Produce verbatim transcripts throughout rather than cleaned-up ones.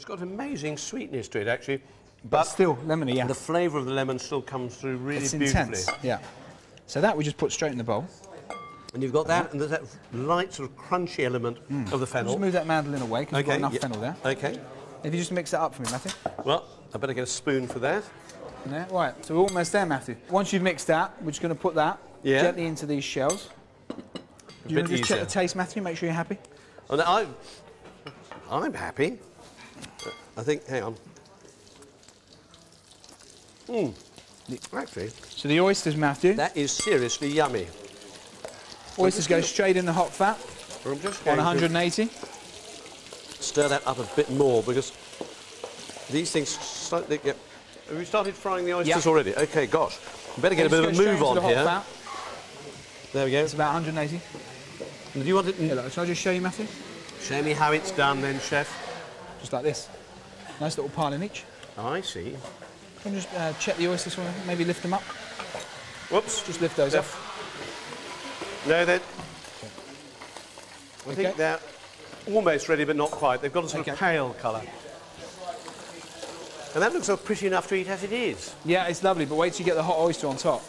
It's got amazing sweetness to it, actually. But, but still lemony, yeah. The flavour of the lemon still comes through really it's beautifully. Intense, yeah. So that we just put straight in the bowl. And you've got that, and there's that light sort of crunchy element mm. of the fennel. Just move that mandolin away, because okay, you've got enough yeah. fennel there. Okay. If you just mix that up for me, Matthew. Well, I better get a spoon for that. Yeah, right, so we're almost there, Matthew. Once you've mixed that, we're just going to put that yeah. gently into these shells. A Do you want to just easier. check the taste, Matthew, make sure you're happy? Oh, no, I, I'm happy. I think, hang on. Mmm, actually. So the oysters, Matthew. That is seriously yummy. Oysters go straight in the hot fat I'm just on one hundred and eighty. Stir that up a bit more, because these things slightly get... Have we started frying the oysters yeah. already? OK, gosh. We better get a bit of a move on the here. Hot fat. There we go. It's about one hundred and eighty. And do you want it... Yeah, look, shall I just show you, Matthew? Show me how it's done then, chef. Just like this. Nice little pile in each. Oh, I see. Can you just uh, check the oysters for me? Maybe lift them up. Whoops. Just lift those yeah. up. No, they're... Okay. I think okay. they're almost ready, but not quite. They've got a sort okay. of pale colour. And that looks so pretty enough to eat as it is. Yeah, it's lovely, but wait till you get the hot oyster on top.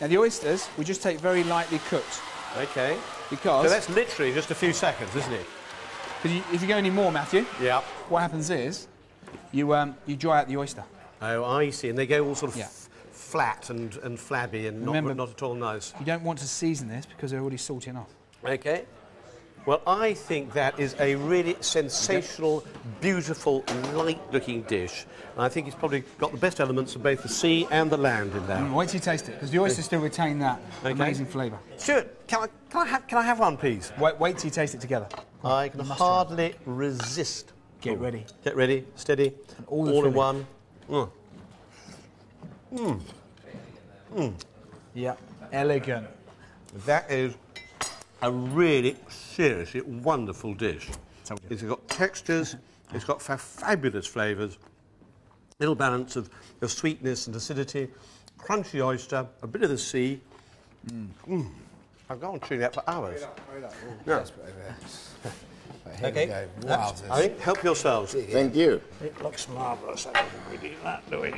Now, the oysters we just take very lightly cooked. OK. Because... So that's literally just a few seconds, isn't it? Because you, if you go any more, Matthew, yeah. what happens is you, um, you dry out the oyster. Oh, I see. And they go all sort of... Yeah. flat and, and flabby and Remember, not, not at all nice. You don't want to season this because they're already salty enough. OK. Well, I think that is a really sensational, beautiful, light-looking dish. And I think it's probably got the best elements of both the sea and the land in there. Mm, wait till you taste it, because the oysters still retain that okay. amazing flavour. Stuart, can I, can, I have, can I have one, please? Wait, wait till you taste it together. I can hardly resist. Get Ooh. ready. Get ready, steady, and all, all in one. Mm. Mmm. Mmm. Yeah, elegant. That is a really, seriously wonderful dish. It's got textures, it's got fa fabulous flavours, little balance of, of sweetness and acidity, crunchy oyster, a bit of the sea. Mmm. Mm. I've gone chewing that for hours. Yeah. Okay. Wow, I think help yourselves. Thank you. It looks marvellous. I don't really need that, do we?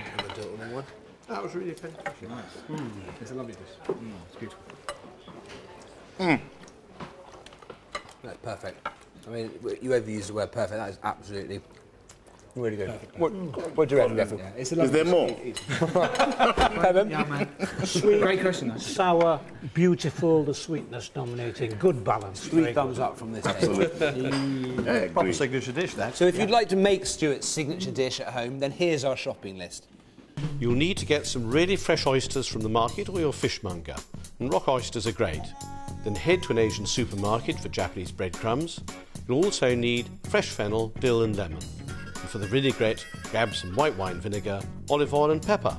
That was really fantastic. Nice. Mm. It's a lovely dish. Mm, it's beautiful. Mm. That's perfect. I mean, you overuse the word perfect. That is absolutely really good. Perfect. What, mm. what do you reckon, Gavin? Yeah, is there dish. more? Yeah, man. Sweet, great question. Sour, beautiful. The sweetness dominating. Good balance. Three Very thumbs good. up from this. Absolutely. Proper signature dish. That. So, if yeah. you'd like to make Stuart's signature dish at home, then here's our shopping list. You'll need to get some really fresh oysters from the market or your fishmonger, and rock oysters are great. Then head to an Asian supermarket for Japanese breadcrumbs. You'll also need fresh fennel, dill and lemon. And for the vinaigrette, grab some white wine vinegar, olive oil and pepper.